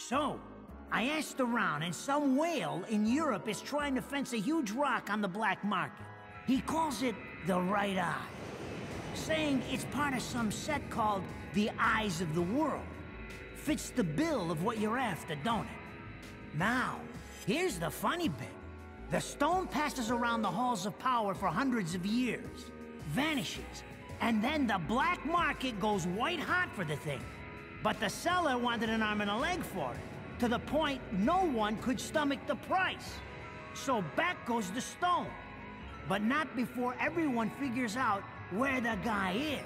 So, I asked around, and some whale in Europe is trying to fence a huge rock on the black market. He calls it the Right Eye, saying it's part of some set called the Eyes of the World. Fits the bill of what you're after, don't it? Now, here's the funny bit. The stone passes around the halls of power for hundreds of years, vanishes, and then the black market goes white hot for the thing. But the seller wanted an arm and a leg for it, to the point no one could stomach the price. So back goes the stone, but not before everyone figures out where the guy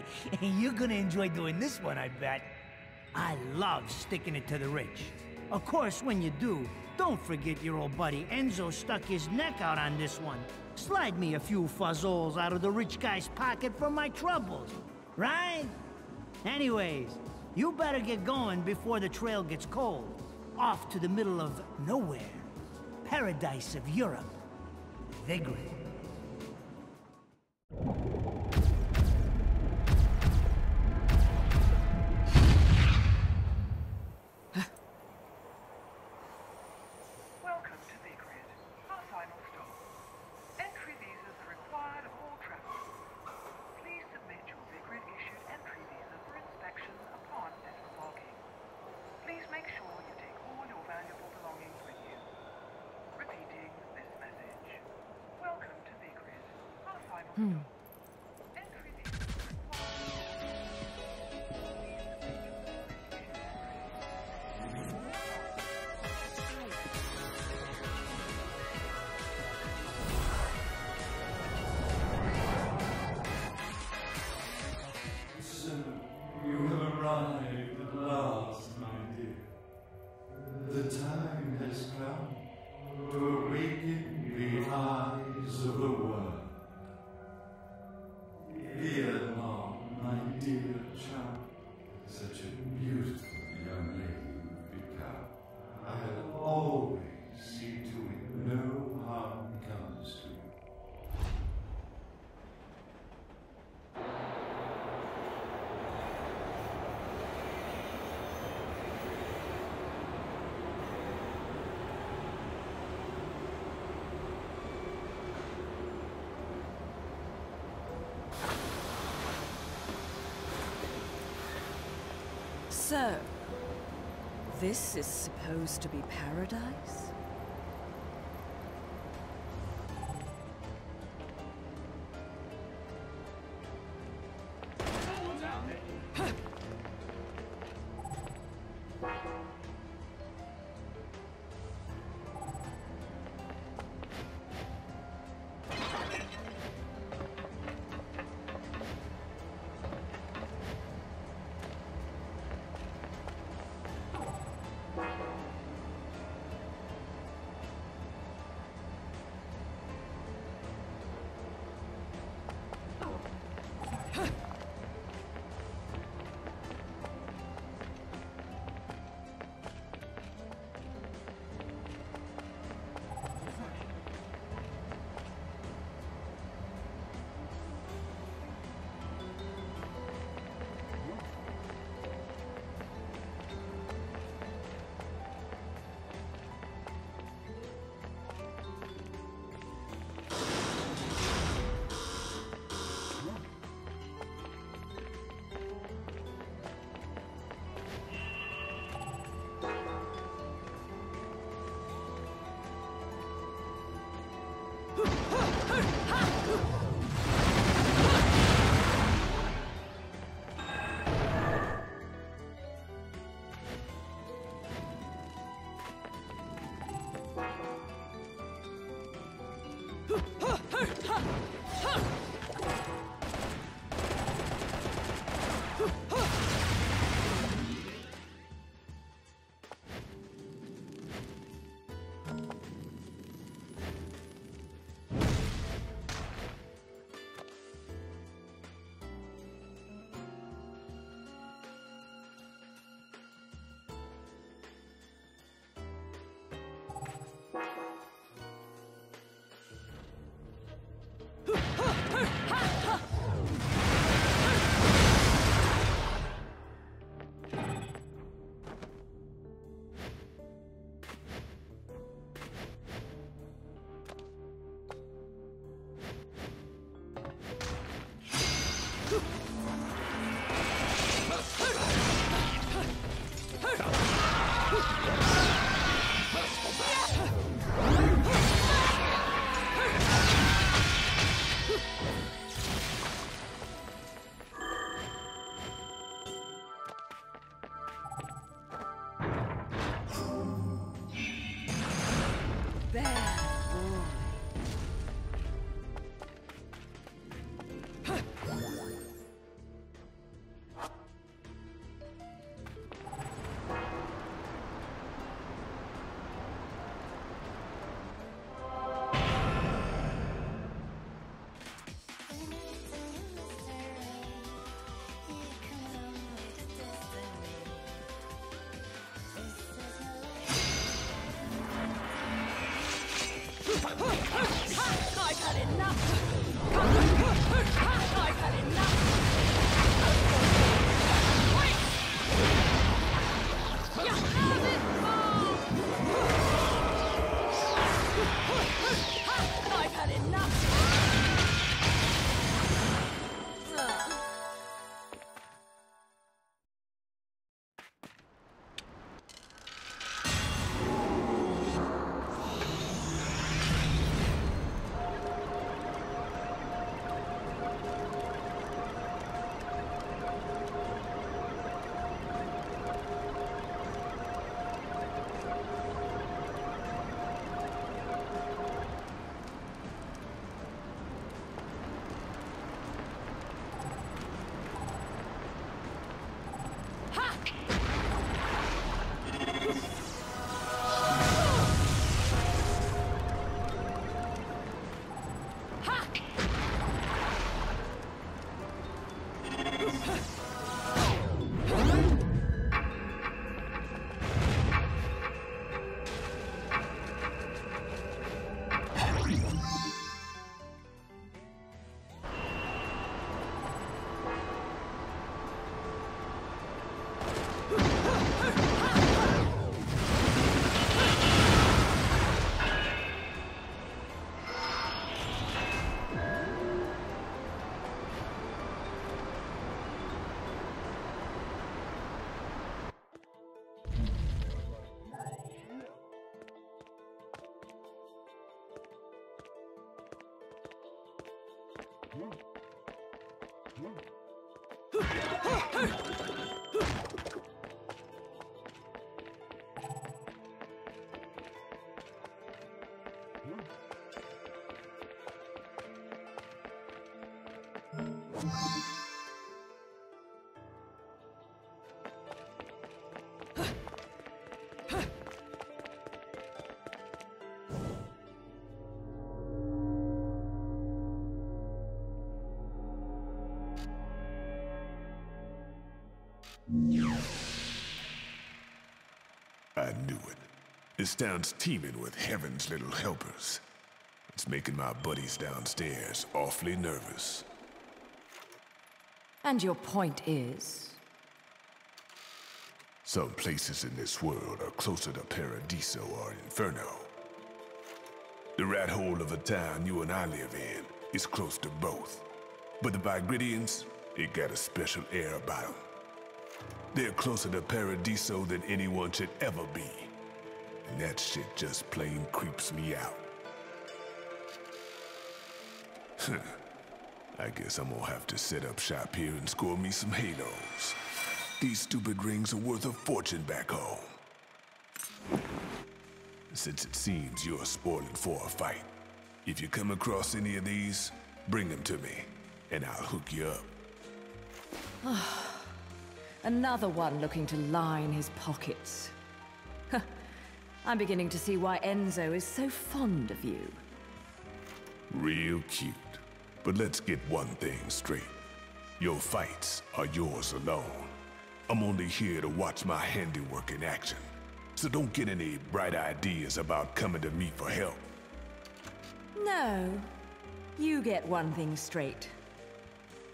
is. You're gonna enjoy doing this one, I bet. I love sticking it to the rich. Of course, when you do, don't forget your old buddy Enzo stuck his neck out on this one. Slide me a few fuzzoles out of the rich guy's pocket for my troubles, right? Anyways, you better get going before the trail gets cold. Off to the middle of nowhere. Paradise of Europe. Vigrid. Welcome to Vigrid, our final stop. Entry visas are required of all travelers. Please submit your Vigrid-issued entry visa for inspection upon disembarking. Please make sure you take all your valuable belongings with you. Repeating this message. Welcome to Vigrid, our final stop. So, this is supposed to be paradise? I've had enough. I've had enough. Wait! You have it all. I've had enough. I knew it. This town's teeming with heaven's little helpers. It's making my buddies downstairs awfully nervous. And your point is? Some places in this world are closer to Paradiso or Inferno. The rat hole of a town you and I live in is close to both. But the Vigridians, they got a special air about them. They're closer to Paradiso than anyone should ever be. And that shit just plain creeps me out. I guess I'm gonna have to set up shop here and score me some halos. These stupid rings are worth a fortune back home. Since it seems you're spoiling for a fight, if you come across any of these, bring them to me, and I'll hook you up. Another one looking to line his pockets. I'm beginning to see why Enzo is so fond of you. Real cute. But let's get one thing straight. Your fights are yours alone. I'm only here to watch my handiwork in action. So don't get any bright ideas about coming to me for help. No. You get one thing straight.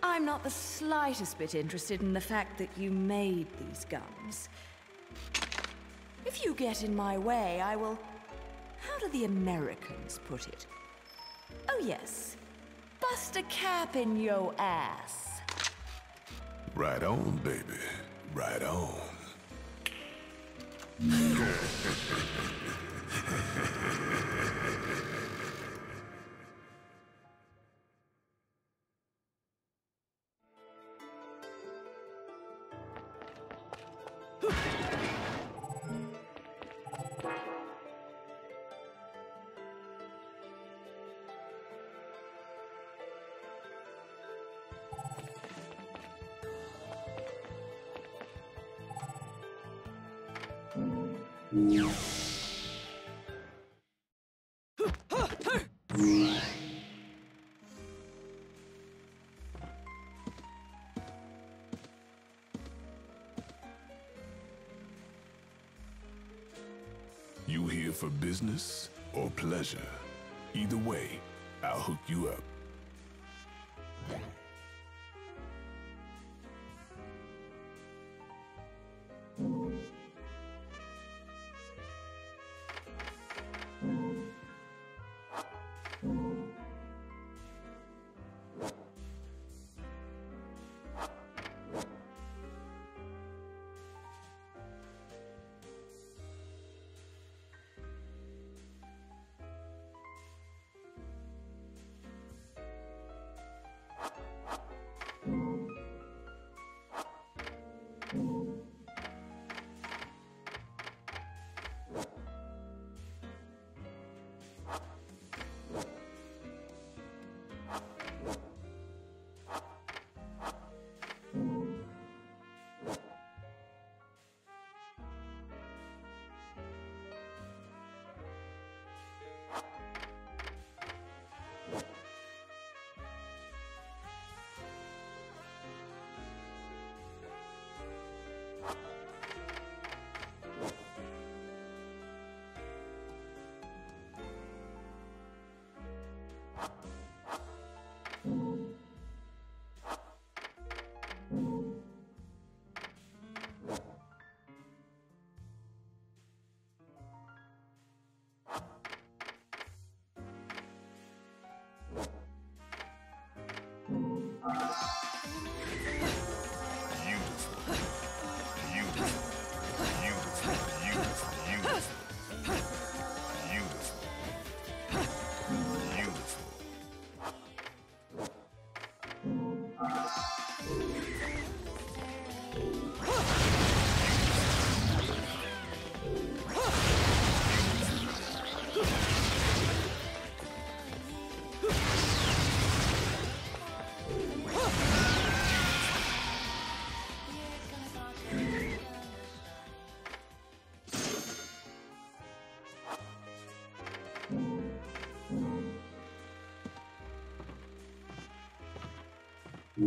I'm not the slightest bit interested in the fact that you made these guns. If you get in my way, I will... How do the Americans put it? Oh yes, bust a cap in your ass. Right on, baby. Right on. You here for business or pleasure? Either way, I'll hook you up.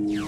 Yeah.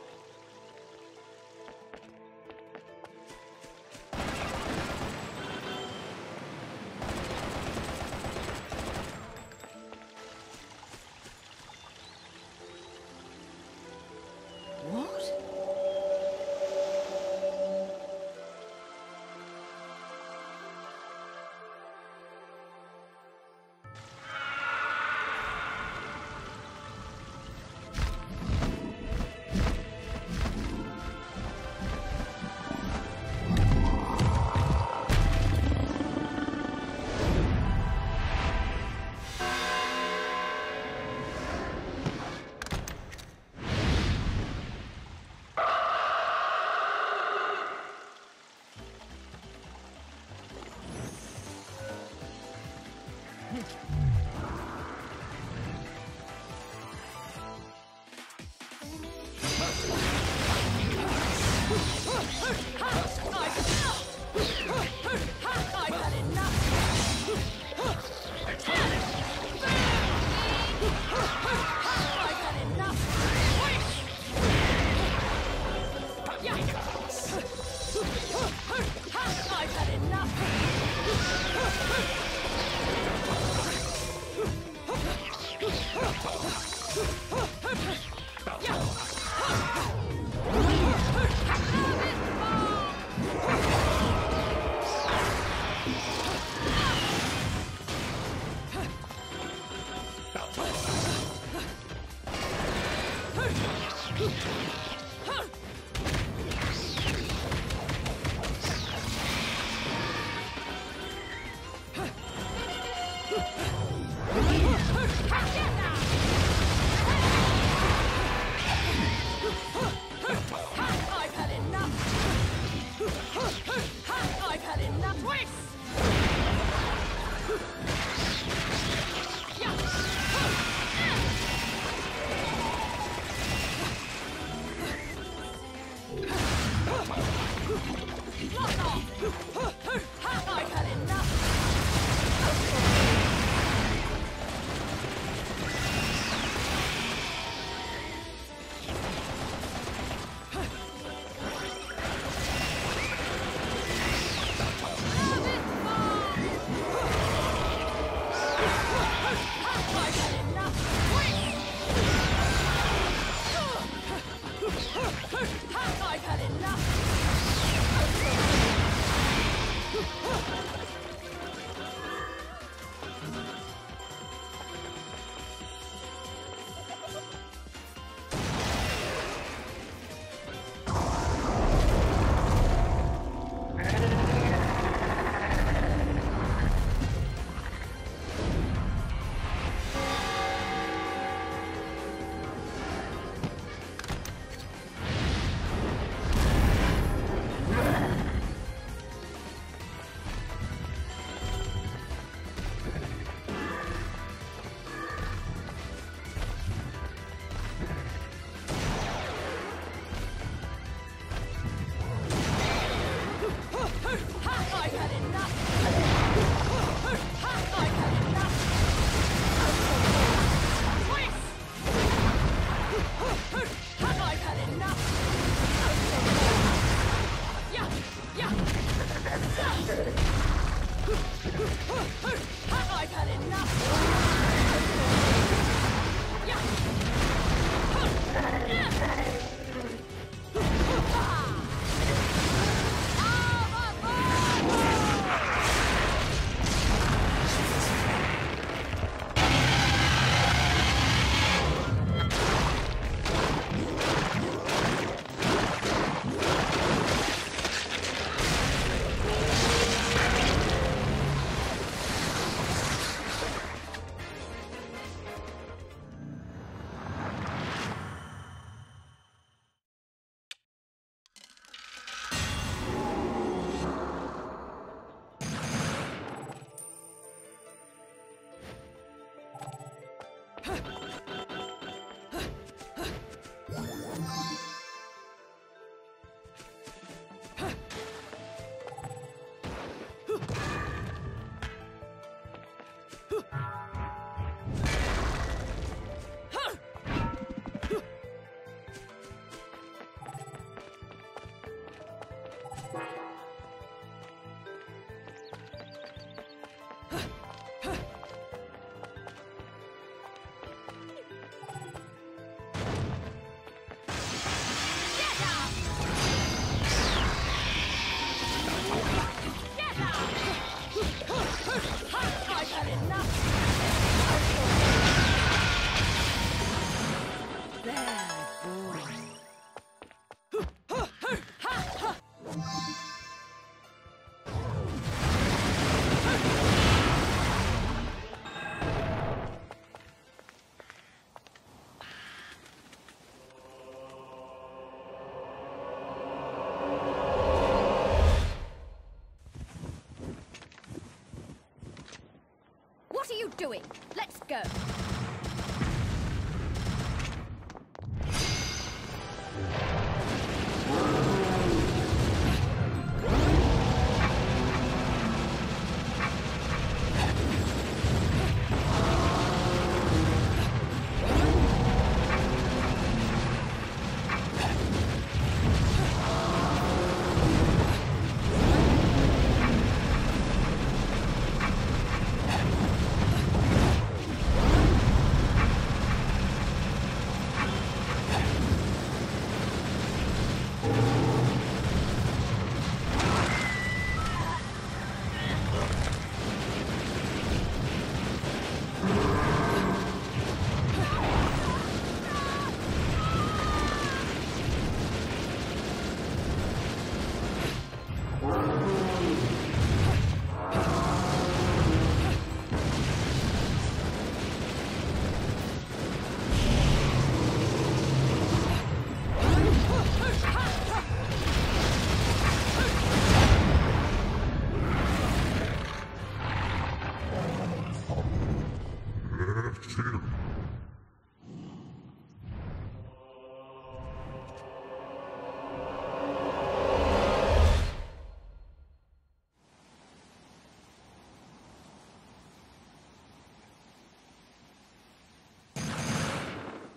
Doing. Let's go.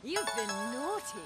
You've been naughty.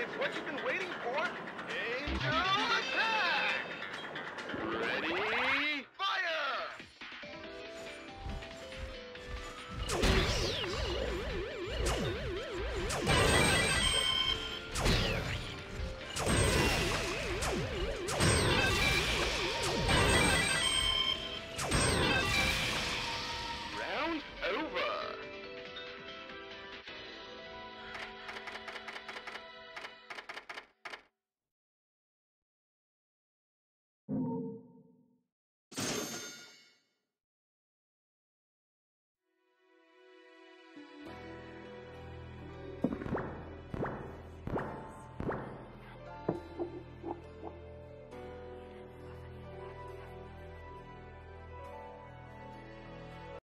It's what you've been waiting for.